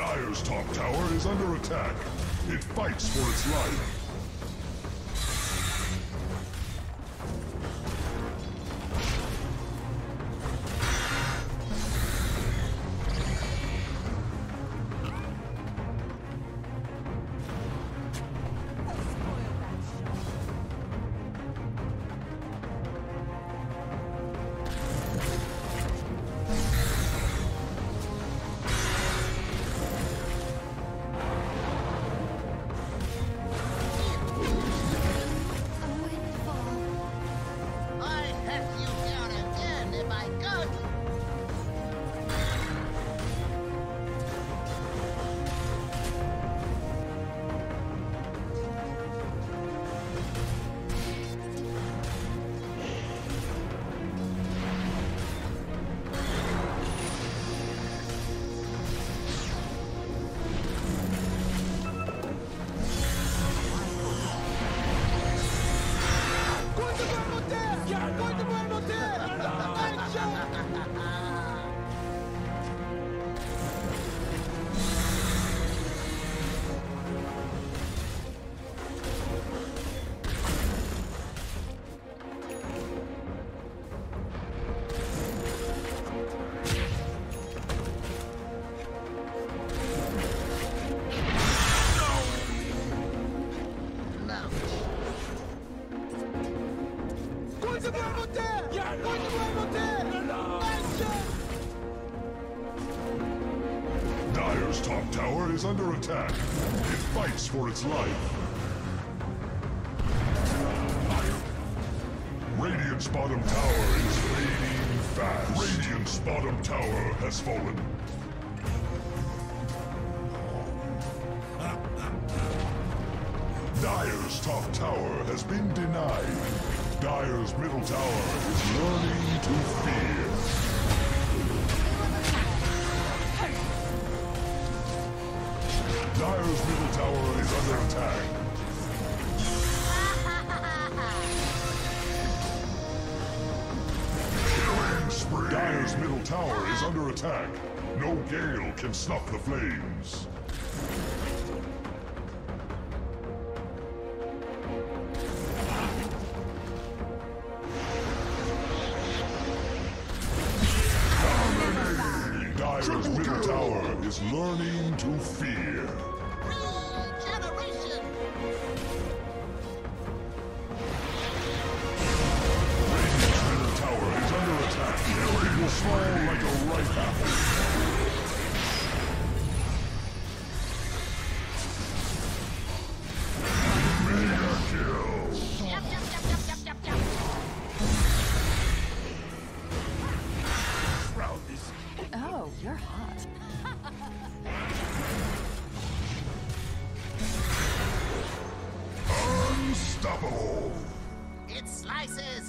Dire's top tower is under attack. It fights for its life. Dire's top tower is under attack. It fights for its life. Radiant's bottom tower is fading fast. Radiant's bottom tower has fallen. Dire's top tower has been denied. Dire's middle tower is learning to fear. Dire's middle tower is under attack. Killing spree! Dire's middle tower is under attack. No gale can stop the flames. Is learning to fear. Regeneration! Radiant's middle tower is under attack. It will fall like a ripe apple. Mega kill! Oh, you're hot. Unstoppable! It slices! It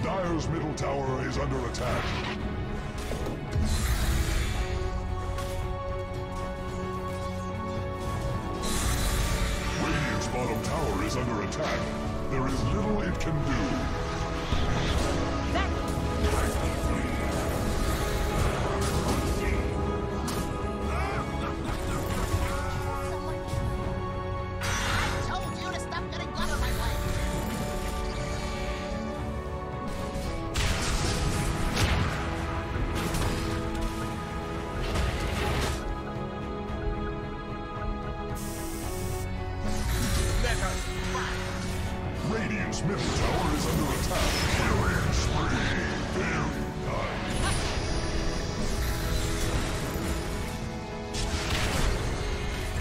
Dire's middle tower is under attack. Radiant's bottom tower is under attack. There is little it can do. Middle tower is under attack. Killing spree. Very nice.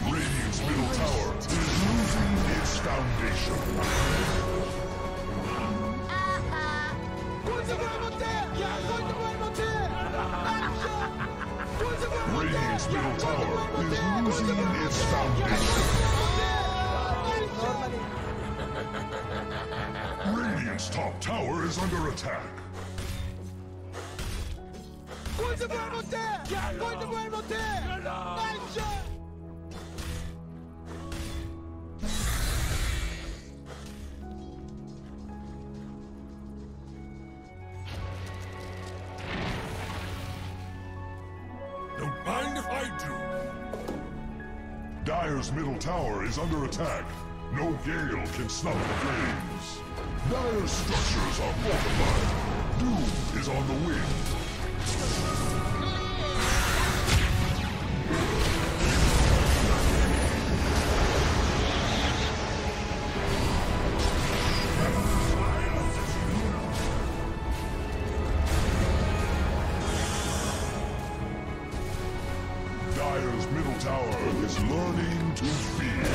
Radiant's middle tower is losing its foundation. Radiant's middle tower is losing its foundation. Radiant's top tower is under attack. Don't mind if I do. Dire's middle tower is under attack. No gale can snuff the flames. Dire's structures are fortified. Doom is on the wind. Dire's middle tower is learning to fear.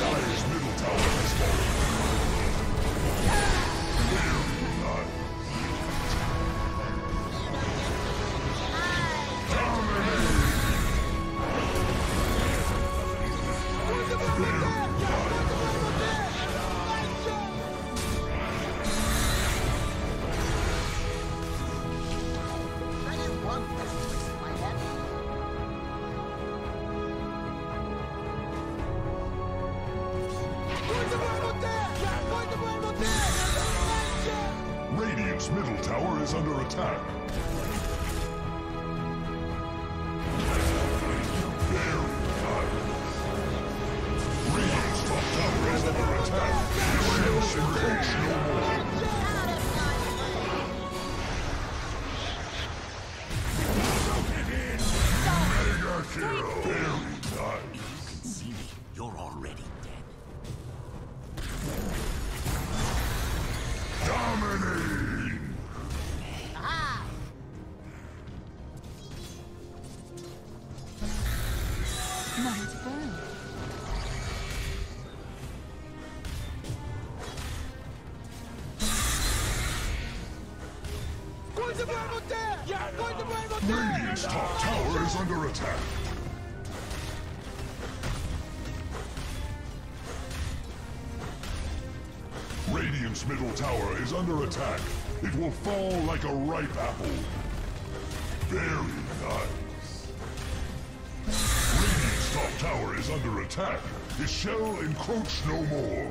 Dire's middle tower is falling. Radiant's middle tower is under attack. Radiant's top tower is under attack. Your ships engage no more. Radiant's top tower is under attack. Radiant's middle tower is under attack. It will fall like a ripe apple. Very nice. Radiant's top tower is under attack. It shall encroach no more.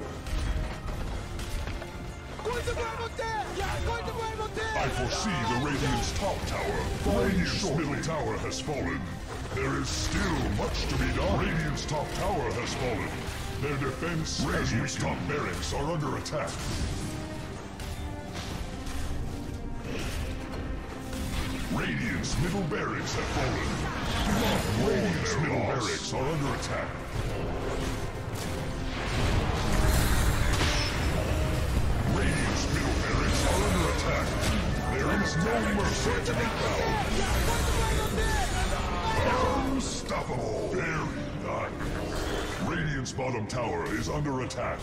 I foresee the Radiant's top tower. Radiant's middle tower has fallen. There is still much to be done. Radiant's top tower has fallen. Their defense Radiant's top barracks are under attack. Radiant's middle barracks have fallen. Radiant's middle barracks are under attack. No mercy to be found. Unstoppable. Very nice. Radiant's bottom tower is under attack.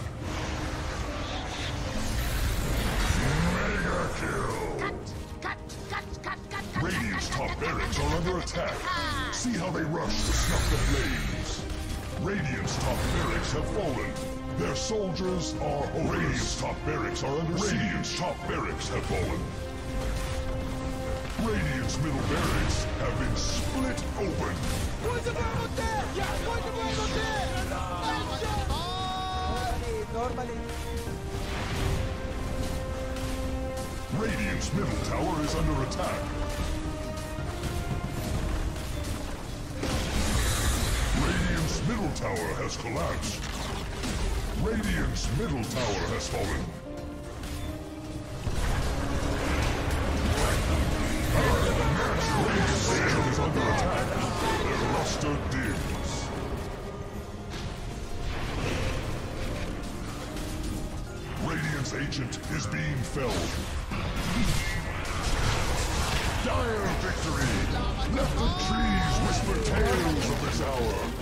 Mega kill. Cut. Radiant's top barracks are under attack. See how they rush to snuff the flames. Radiant's top barracks have fallen. Their soldiers are homeless. Radiant's top barracks are under siege. Radiant's top barracks have fallen. Radiant's middle barracks have been split open. Radiant's middle tower is under attack. Radiant's middle tower has collapsed. Radiant's middle tower has fallen. Radiant's agent is being felled. Dire victory! Let the trees whisper tales of this hour.